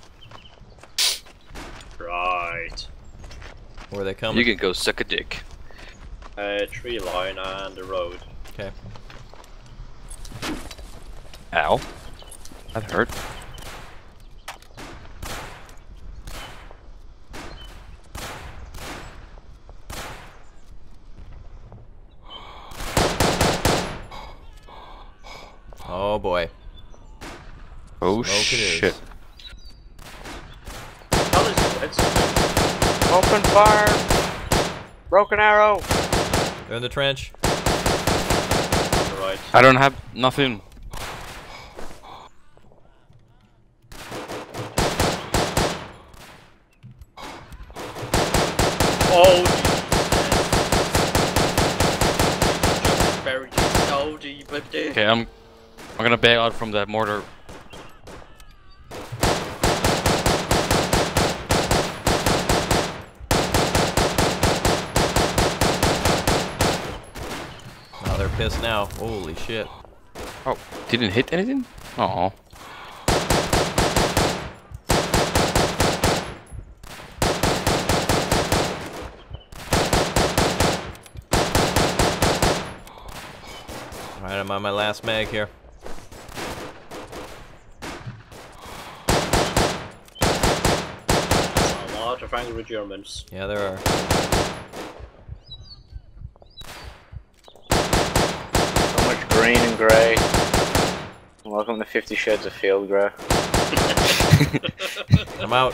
Right. Where are they coming? You can go suck a dick. A uh, tree line and the road. Okay. Ow. That hurt. Oh boy. Oh shit. Open fire. Broken arrow. They're in the trench. Right. I don't have nothing. Oh, just buried so deep. Okay, I'm I'm gonna bail out from that mortar. Oh, they're pissed now. Holy shit. Oh, didn't hit anything? Oh. Alright, I'm on my last mag here. That's a lot of angry Germans. Yeah, there are. So much green and grey. Welcome to Fifty Shades of Field Grey. I'm out.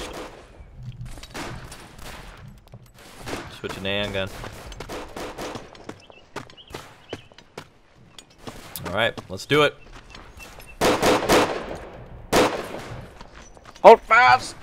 Switching to handgun. Alright, let's do it. Hold fast!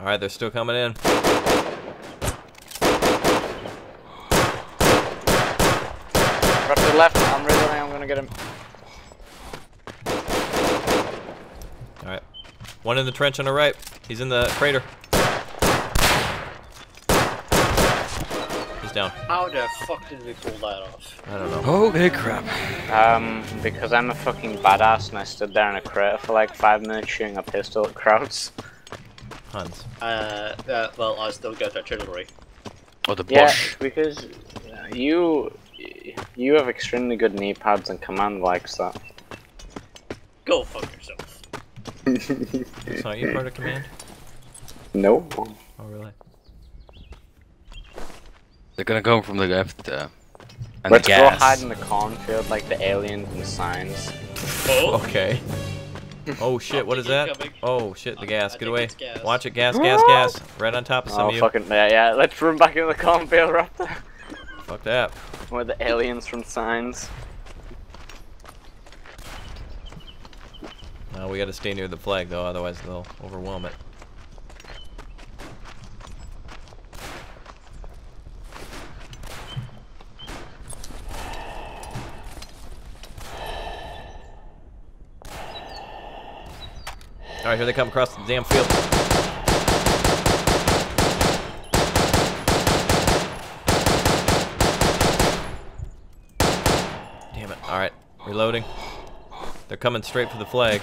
Alright, they're still coming in. Right to the left, I'm reloading, I'm gonna to get him. All right. One in the trench on the right. He's in the crater. He's down. How the fuck did we pull that off? I don't know. Holy crap. Um, because I'm a fucking badass and I stood there in a crater for like five minutes shooting a pistol at crowds. Hans. Uh, uh, well, I still got artillery. Oh, the Bosch. Yeah, because you, you have extremely good knee pads and command likes that. Go fuck yourself. It's not you part of command? No. Oh really? They're gonna come from the left. Uh, and Let's the gas. go hide in the cornfield like the aliens and the signs. Oh. Okay. Oh shit! What is that? Oh shit! The gas. Get away! Watch it! Gas! Gas! Gas! Right on top of some of you. Oh fucking yeah! Yeah. Let's run back into the cornfield, Raptor. Fuck that. We're the aliens from Signs. Uh, we gotta stay near the flag though, otherwise they'll overwhelm it. Alright, here they come across the damn field. Damn it. Alright, reloading. They're coming straight for the flag.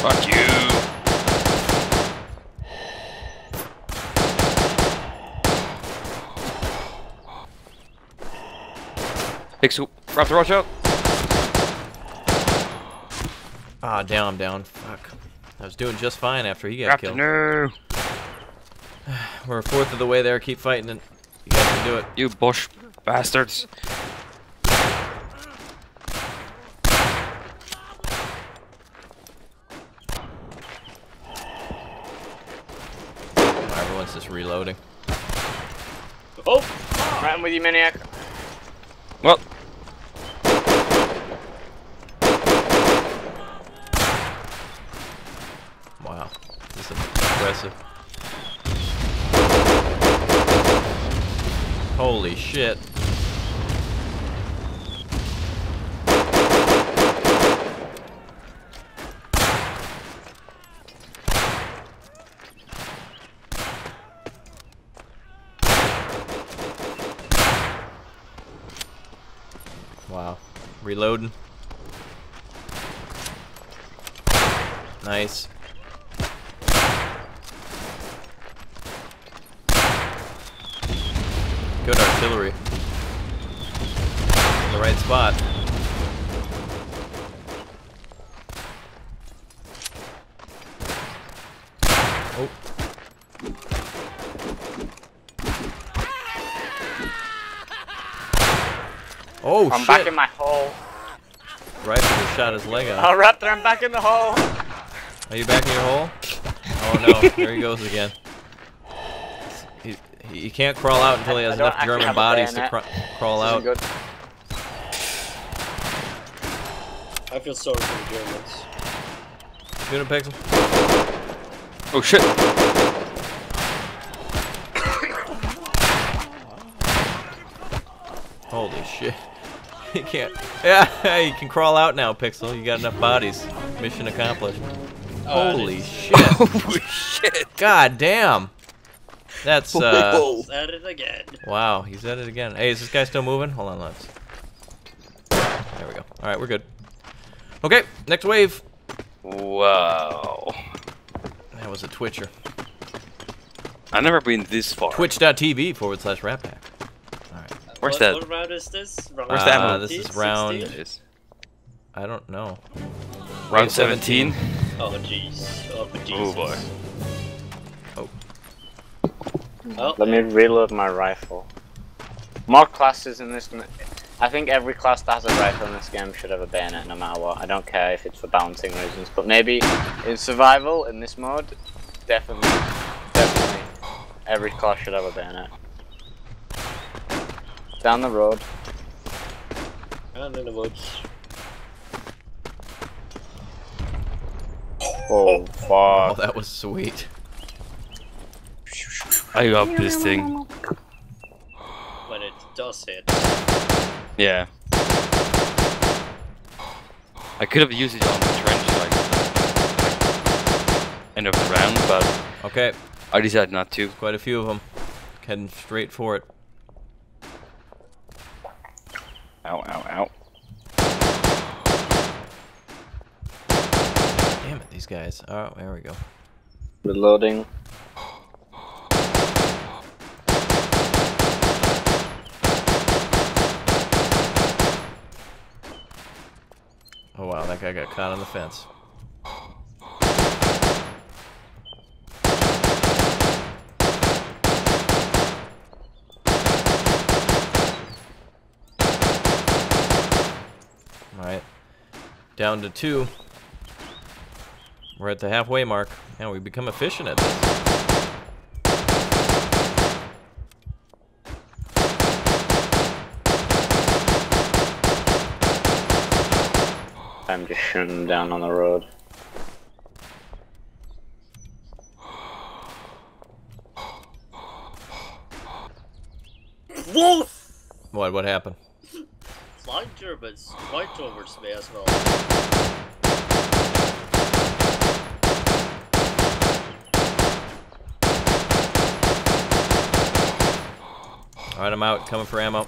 Fuck you! Pixel, Raptor, watch out! Ah, down, down. Fuck. I was doing just fine after he got Raptor, killed. No! We're a fourth of the way there. Keep fighting and you guys can do it. You Bosch bastards. Reloading. Oh! Right, I'm with you, Maniac. Well. Wow. This is impressive. Holy shit. Reloading. Nice. Good artillery. In the right spot. Oh. Oh, I'm shit. back in my hole. Right, just shot his leg out. Oh, Raptor, I'm back in the hole. Are you back in your hole? Oh no, there he goes again. He, he, he can't crawl out until he has enough German bodies to cr crawl out. Good. I feel sorry for the Germans. Shoot him, Pixel. Oh shit. Holy shit. He can't. Yeah, you can crawl out now, Pixel. You got enough bodies. Mission accomplished. Uh, Holy shit. Holy shit. God damn. That's, uh. Whoa. He's at it again. Wow, he's at it again. Hey, is this guy still moving? Hold on, let's. There we go. Alright, we're good. Okay, next wave. Wow. That was a Twitcher. I've never been this far. Twitch.tv forward slash Rappack. Where's what, that? What round is this? Round Where's that uh, This is round. sixteen? I don't know. Round seventeen. Oh jeez. Oh Jesus. boy. Oh. oh. Let me reload my rifle. More classes in this. I think every class that has a rifle in this game should have a bayonet, no matter what. I don't care if it's for balancing reasons, but maybe in survival in this mode, definitely, definitely, every class should have a bayonet. Down the road. And in the woods. Oh, fuck. Oh, that was sweet. I love this thing. does hit. Yeah. I could have used it on the trench, like, end of the round, but... Okay. I decided not to. Quite a few of them. Heading straight for it. Ow, ow, ow. Damn it, these guys. Oh, there we go. Reloading. Oh wow, that guy got caught on the fence. Alright, down to two. We're at the halfway mark. Now we become efficient at this. I'm just shooting them down on the road. Wolf! What, what happened? Flying Germans right towards me as well. Alright, I'm out. Coming for ammo.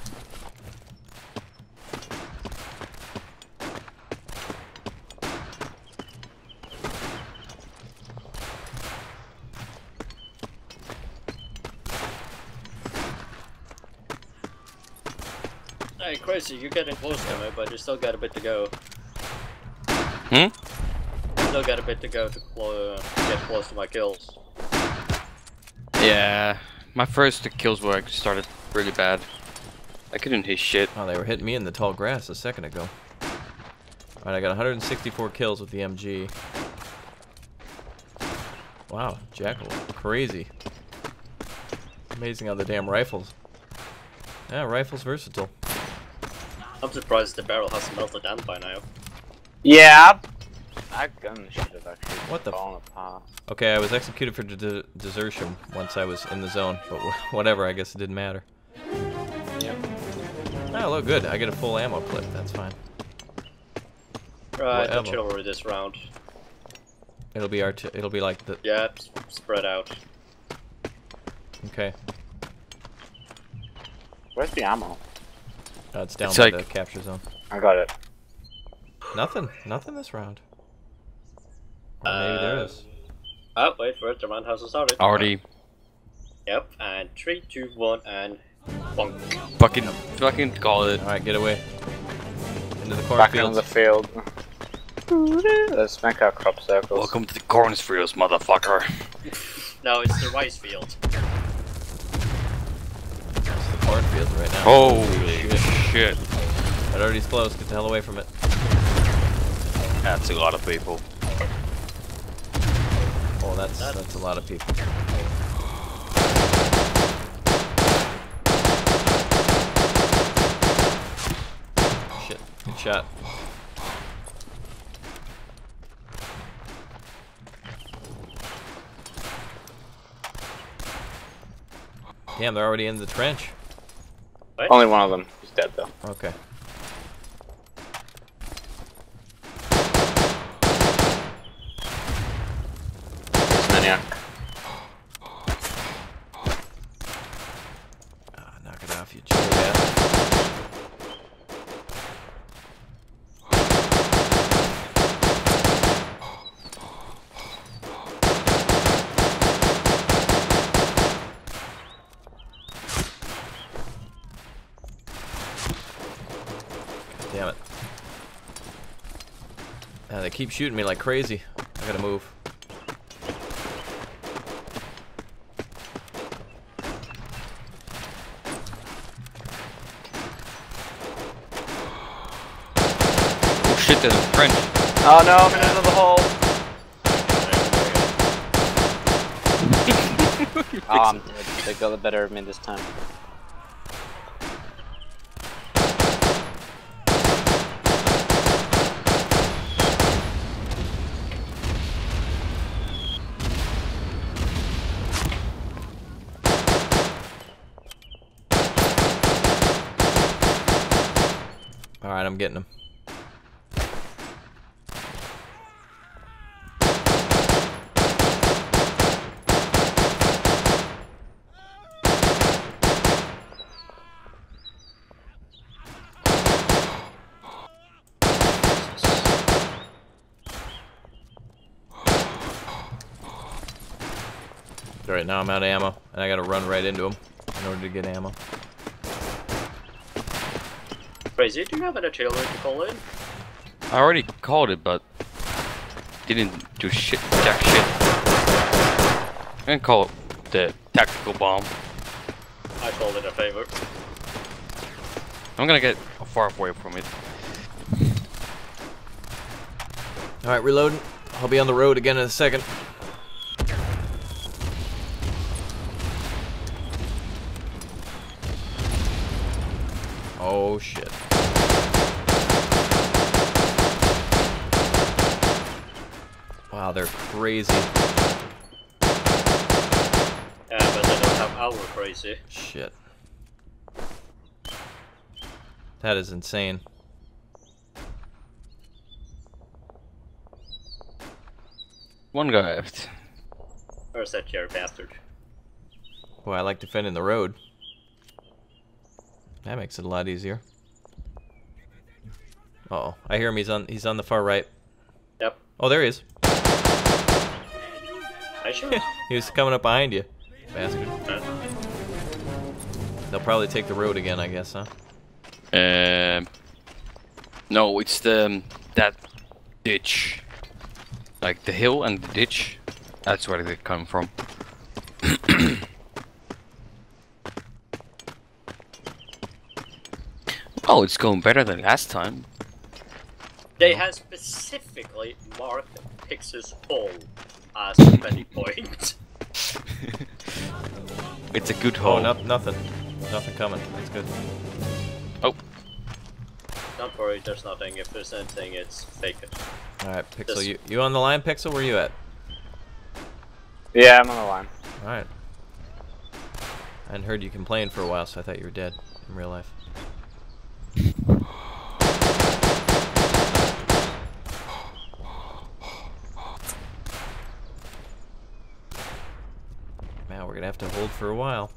Hey, Crazy, you're getting close to me, but you still got a bit to go. Hmm? Still got a bit to go to clo uh, get close to my kills. Yeah, my first two kills were I started really bad. I couldn't hit shit. Oh, they were hitting me in the tall grass a second ago. Alright, I got one hundred sixty-four kills with the M G. Wow, Jackal, crazy. Amazing how the damn rifles. Yeah, rifles versatile. I'm surprised the barrel hasn't melted down by now. Yeah, I gun should have actually what the fallen apart. Okay, I was executed for de desertion once I was in the zone, but whatever, I guess it didn't matter. Yep. Oh, look, good. I get a full ammo clip, that's fine. Right, I'll chill over this round. It'll be our t it'll be like the... Yeah, spread out. Okay. Where's the ammo? Uh, it's down it's by like, the capture zone. I got it. Nothing. Nothing this round. Or maybe uh, there is. Oh, wait for it. The roundhouse is already. Already. Yep, and three, two, one, and... Bonk. Fucking, fucking call it. Alright, get away. Into the cornfield. Back fields. into the field. Let's make our crop circles. Welcome to the cornfields, motherfucker. No, it's the rice field. Cornfield right now. Holy shit. That already's close, get the hell away from it. That's a lot of people. Oh, that's that's, that's a lot of people. Shit, good shot. Damn, they're already in the trench. What? Only one of them. He's dead, though. Okay. Maniac. Ah, knock it off, you keep shooting me like crazy. I gotta move. Oh shit, there's a French. Oh no, I'm in yeah. the hole. Oh, I'm dead. They got the better of me this time. Alright, I'm getting him. Right now I'm out of ammo, and I gotta run right into him in order to get ammo. Crazy, do you have an artillery to call in? I already called it, but didn't do shit, jack shit. I'm gonna call it the tactical bomb. I called it a favor. I'm gonna get far away from it. Alright, reloading. I'll be on the road again in a second. Oh shit. Wow, they're crazy. Yeah, but they don't have our crazy. Shit. That is insane. One guy left. Where's that jerry bastard? Boy, I like defending the road. That makes it a lot easier. Uh oh, I hear him. He's on. He's on the far right. Yep. Oh, there he is. I sure. He was coming up behind you, bastard. They'll probably take the road again, I guess, huh? Um. Uh, no, it's the that ditch, like the hill and the ditch. That's where they come from. Oh, it's going better than last time. They have specifically marked Pixel's hole as a penny point. It's a good hole. Oh, no, nothing. Nothing coming. It's good. Oh. Don't worry, there's nothing. If there's anything, it's fake it. Alright, Pixel, this... you, you on the line, Pixel? Where you at? Yeah, I'm on the line. Alright. I hadn't heard you complain for a while, so I thought you were dead in real life. Man, we're gonna have to hold for a while.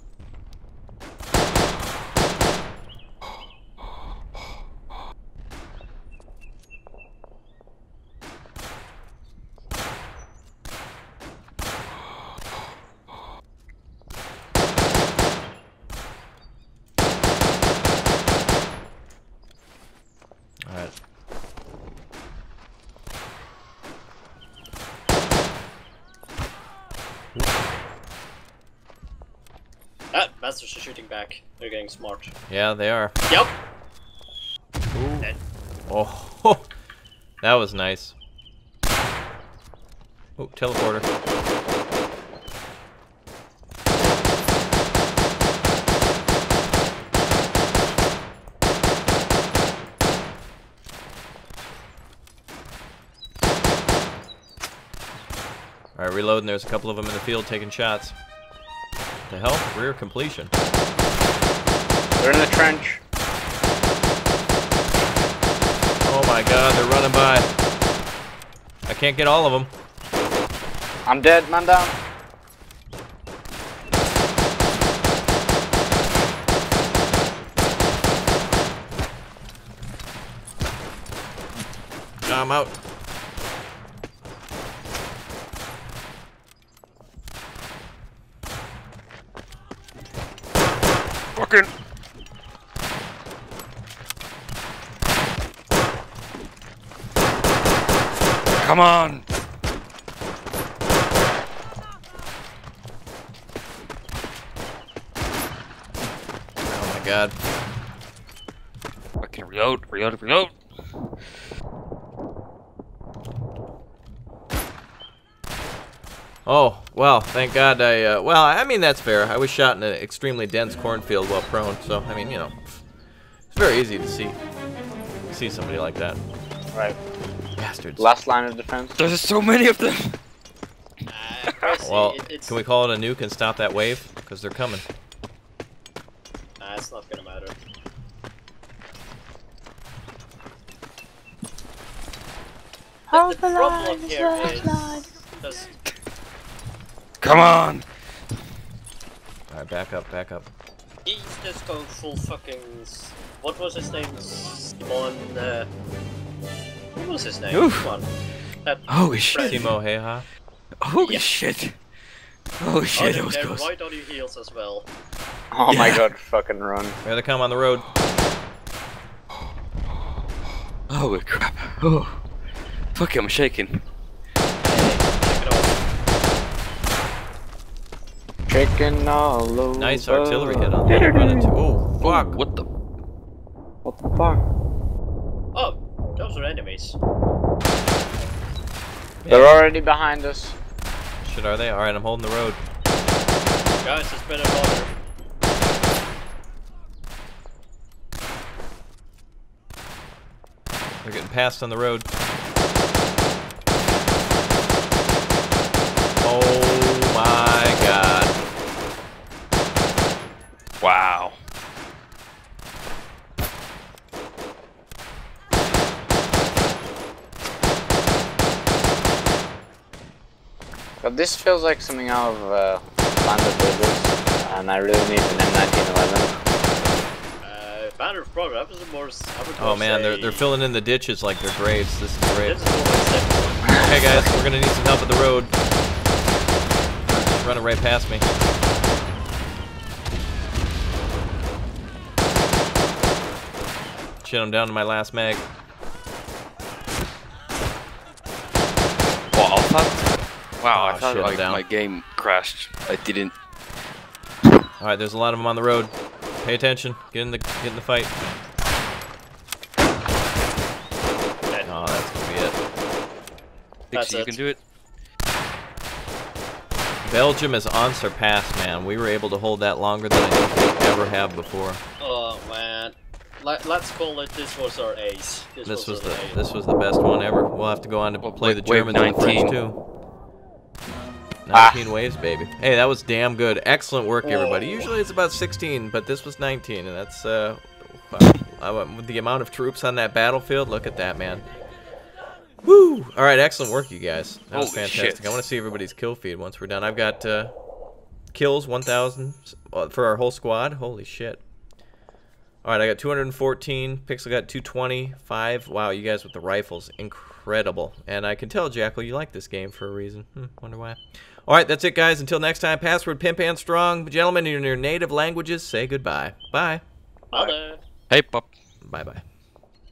Masters are shooting back. They're getting smart. Yeah, they are. Yep. Dead. Oh, that was nice. Oh, teleporter. All right, reloading. There's a couple of them in the field taking shots. To help rear completion. They're in the trench. Oh my god, they're running by. I can't get all of them. I'm dead, man down. I'm out. Fucking. Come on. Oh my god. Fucking reload, reload, reload. Oh, well, thank God I, uh, well, I mean, that's fair. I was shot in an extremely dense cornfield while prone, so, I mean, you know, it's very easy to see, see somebody like that. Right. Bastards. Last line of defense. There's so many of them! Uh, well, it, it's... can we call it a nuke and stop that wave? Because they're coming. Nah, it's not gonna matter. Oh, the problem line, here is just... Come on! Alright, back up, back up. He's just going full fucking... What was his name? Simon... Uh... What was his name? Oof. Come on. That Holy shit! Timo Heha. Holy yeah. shit! Holy shit, oh, those they're ghosts. Right on your heels as well. Oh yeah. my god, fucking run. We gotta come on the road. Holy crap. Oh. Fuck it, I'm shaking. Shaking all over. Nice artillery hit on that. Oh, fuck. Ooh, what the? What the fuck? Oh, those are enemies. They're yeah. already behind us. Shit, are they? Alright, I'm holding the road. Guys, it's been a bother. They're getting passed on the road. Oh my god. Wow. But this feels like something out of uh, Band of Brothers, and I really need an M nineteen eleven. Uh, Band of Brothers, that was the more. Oh man, they're they're filling in the ditches like they're graves. This is great. Okay, guys, we're gonna need some help at the road. Just running right past me. Shit, I'm down to my last mag. Well, I'll pop. Wow, oh, I thought shit, like, my game crashed. I didn't. Alright, there's a lot of them on the road. Pay attention. Get in the get in the fight. Dead. Oh, that's gonna be it. Pixie, you can do it. Belgium is unsurpassed, man. We were able to hold that longer than I think we ever have before. Oh man. Let, let's call it. This was our ace. This, this was, was the ace. This was the best one ever. We'll have to go on to play the Germans and the French too. nineteen ah. waves, baby. Hey, that was damn good. Excellent work, everybody. Whoa. Usually it's about sixteen, but this was nineteen, and that's uh, with the amount of troops on that battlefield. Look at that, man. Woo! All right, excellent work, you guys. That was Holy fantastic. Shit. I want to see everybody's kill feed once we're done. I've got uh, kills one thousand for our whole squad. Holy shit! All right, I got two hundred fourteen. Pixel got two twenty-five. Wow, you guys with the rifles, incredible. And I can tell, Jackal, you like this game for a reason. Hmm, wonder why. All right, that's it, guys. Until next time, password pimp and strong. Gentlemen, in your native languages, say goodbye. Bye. Bye. Hey, pop. Bye-bye.